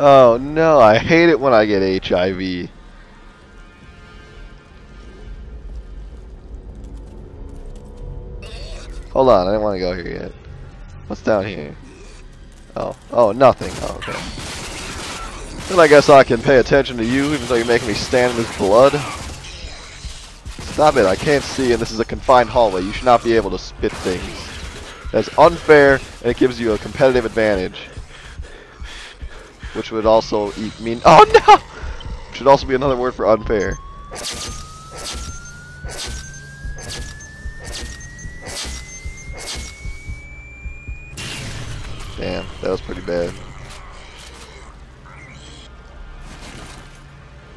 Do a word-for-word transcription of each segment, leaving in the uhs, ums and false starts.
Oh no, I hate it when I get H I V. Hold on, I didn't want to go here yet. What's down here? Oh, oh, nothing. Oh, okay. Then I guess I can pay attention to you, even though you're making me stand in this blood. Stop it, I can't see, and this is a confined hallway. You should not be able to spit things. That's unfair, and it gives you a competitive advantage. Which would also mean... Oh no! Should also be another word for unfair. Damn, that was pretty bad.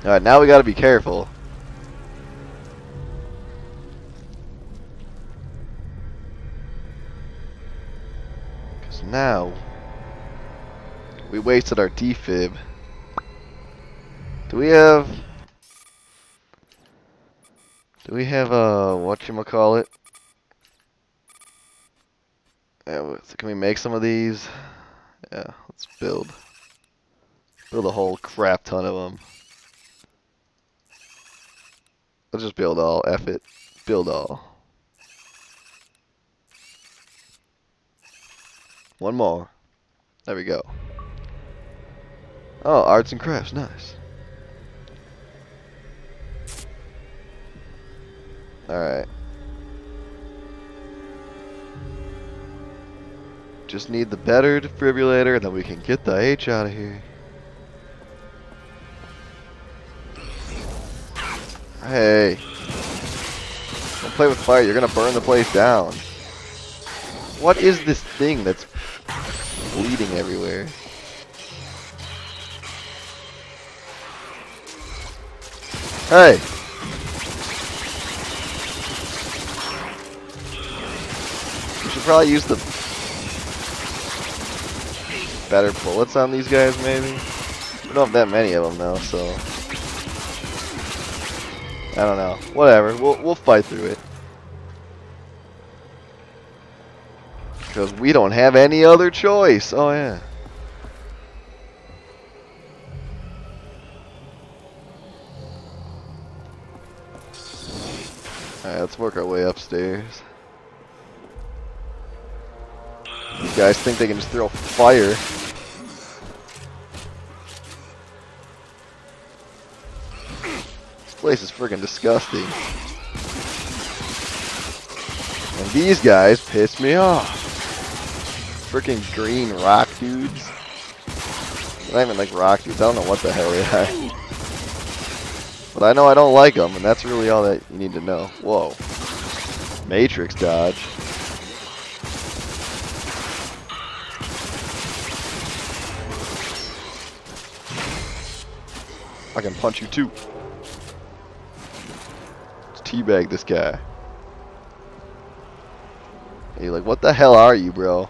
Alright, now we gotta be careful. Because now... we wasted our defib. Do we have... Do we have a... whatchamacallit? So can we make some of these? Yeah, let's build. Build a whole crap ton of them. Let's just build all. F it. Build all. One more. There we go. Oh, arts and crafts. Nice. Alright. Just need the better defibrillator, and then we can get the H out of here. Hey. Don't play with fire. You're going to burn the place down. What is this thing that's bleeding everywhere? Hey. We should probably use the... better bullets on these guys, maybe. We don't have that many of them though, so I don't know. Whatever, we'll we'll fight through it because we don't have any other choice. Oh yeah. All right, let's work our way upstairs. These guys think they can just throw fire. This place is friggin' disgusting. And these guys piss me off. Freaking green rock dudes. They're not even like rock dudes. I don't know what the hell they are. But I know I don't like them, and that's really all that you need to know. Whoa. Matrix dodge. I can punch you too. Let's teabag this guy. And you're like, what the hell are you, bro? I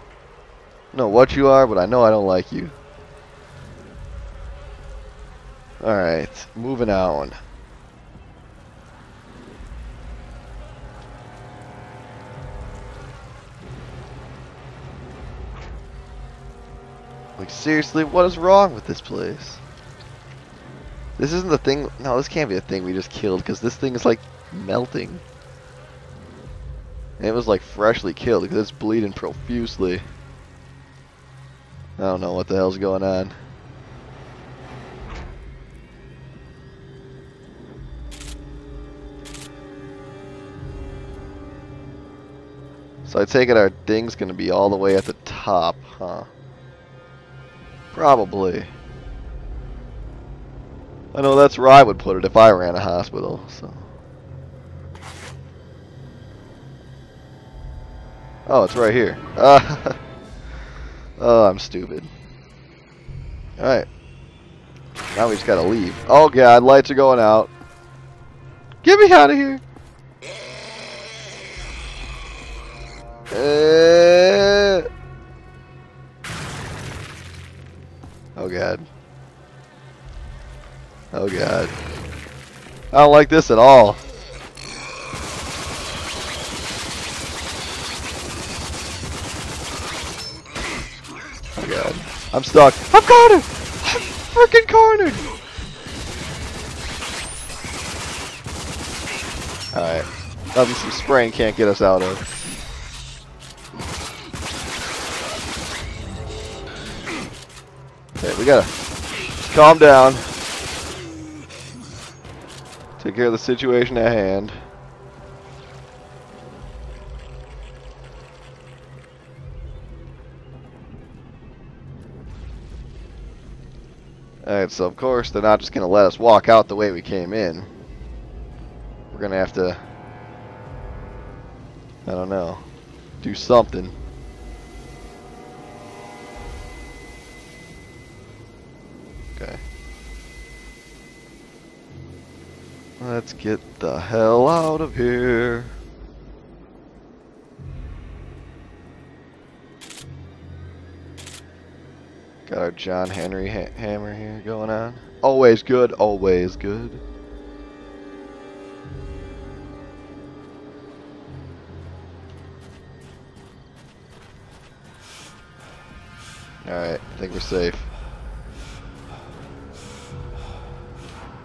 don't know what you are, but I know I don't like you. Alright, moving on. Like, seriously, what is wrong with this place? This isn't the thing. No, this can't be the thing we just killed, because this thing is like melting. And it was like freshly killed because it's bleeding profusely. I don't know what the hell's going on. So I take it our thing's gonna be all the way at the top, huh? Probably. I know that's where I would put it if I ran a hospital, so. Oh, it's right here. Uh, oh, I'm stupid. Alright. Now we just gotta leave. Oh god, lights are going out. Get me out of here! Uh, oh god. Oh god. I don't like this at all. Oh god. I'm stuck. I'm gone! Freaking carnage! Alright. Nothing some spraying can't get us out of. Okay, we gotta calm down. Take care of the situation at hand. Alright, so of course they're not just gonna let us walk out the way we came in. We're gonna have to, I don't know, do something. Okay. Let's get the hell out of here. Got our John Henry ha hammer here going on. Always good, always good. Alright, I think we're safe.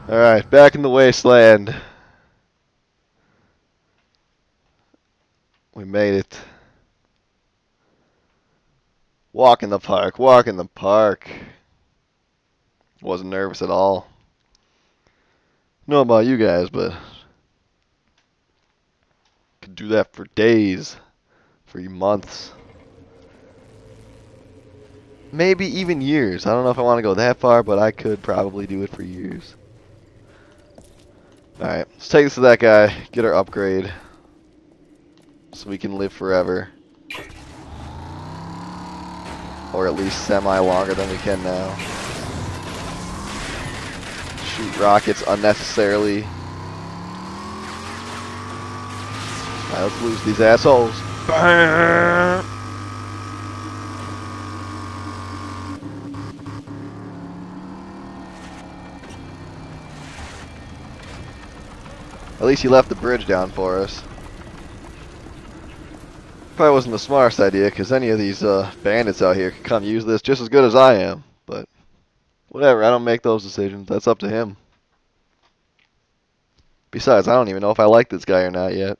Alright, back in the wasteland. We made it. Walk in the park, walk in the park. Wasn't nervous at all. Know about you guys, but could do that for days, for months. Maybe even years. I don't know if I want to go that far, but I could probably do it for years. Alright, let's take this to that guy, get our upgrade, so we can live forever. Or at least semi longer than we can now. Shoot rockets unnecessarily. Alright, let's lose these assholes. At least he left the bridge down for us. Probably wasn't the smartest idea, because any of these uh, bandits out here could come use this just as good as I am. But whatever, I don't make those decisions. That's up to him. Besides, I don't even know if I like this guy or not yet.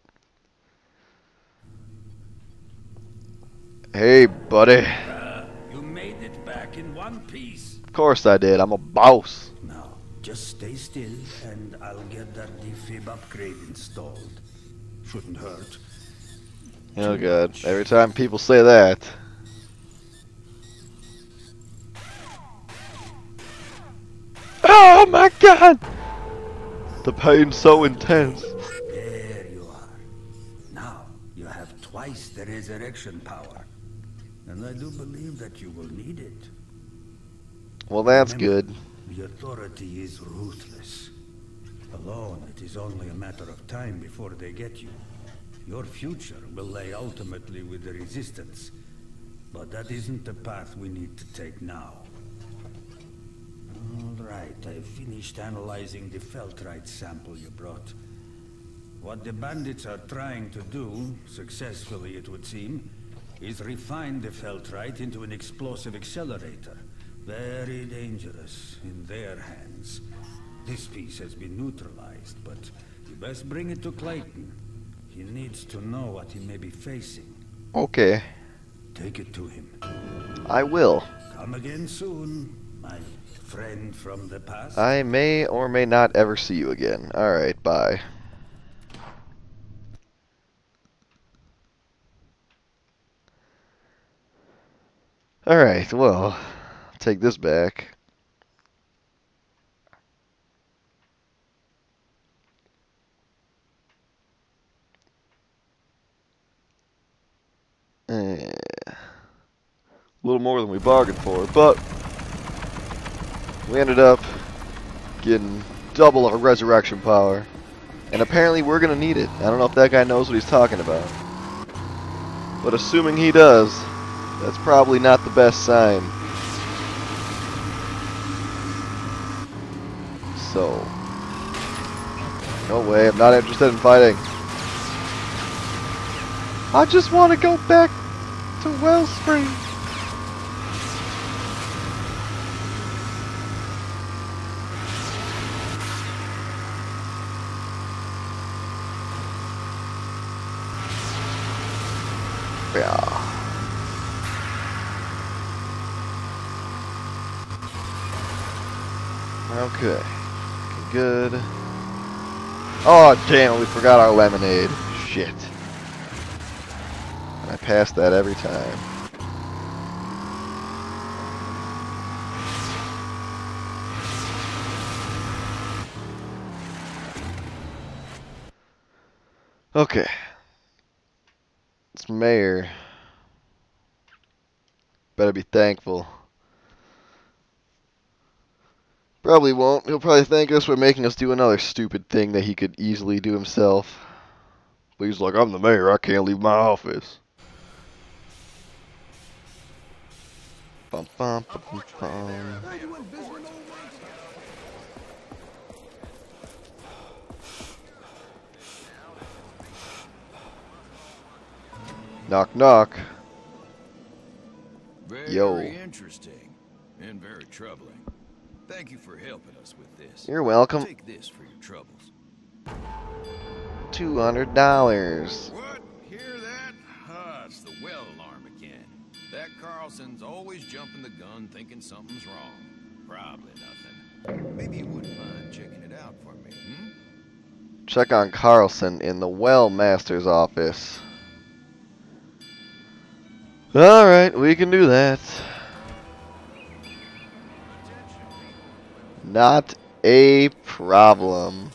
Hey, buddy. Uh, you made it back in one piece. Of course I did. I'm a boss. Now, just stay still, and I'll get that defib upgrade installed. Shouldn't hurt. Oh god, every time people say that. Oh my god! The pain's so intense. There you are. Now you have twice the resurrection power. And I do believe that you will need it. Well, that's Remember, good. The authority is ruthless. Alone, it is only a matter of time before they get you. Your future will lay ultimately with the resistance, but that isn't the path we need to take now. All right, I've finished analyzing the Feltrite sample you brought. What the bandits are trying to do, successfully it would seem, is refine the Feltrite into an explosive accelerator. Very dangerous in their hands. This piece has been neutralized, but you best bring it to Clayton. He needs to know what he may be facing. Okay. Take it to him. I will. Come again soon, my friend from the past. I may or may not ever see you again. Alright, bye. Alright, well, take this back. Eh, a little more than we bargained for, but we ended up getting double our resurrection power, and apparently we're gonna need it. I don't know if that guy knows what he's talking about, but assuming he does, that's probably not the best sign. So, no way, I'm not interested in fighting. I just want to go back to Wellspring. we are. Okay. Good. Oh, damn, we forgot our lemonade. Shit. I pass that every time. Okay. It's Mayor. Better be thankful. Probably won't. He'll probably thank us for making us do another stupid thing that he could easily do himself. But he's like, I'm the mayor, I can't leave my office. Bum, bum, bum, bum. Knock, knock. Very, Yo. Very interesting and very troubling. Thank you for helping us with this. You're welcome. Take this for your troubles. Two hundred dollars. What? Hear that? Ah, it's the well alarm again. That Carlson's always jumping the gun, thinking something's wrong. Probably nothing. Maybe you wouldn't mind checking it out for me. Hmm? Check on Carlson in the well master's office. All right, we can do that. Not a problem.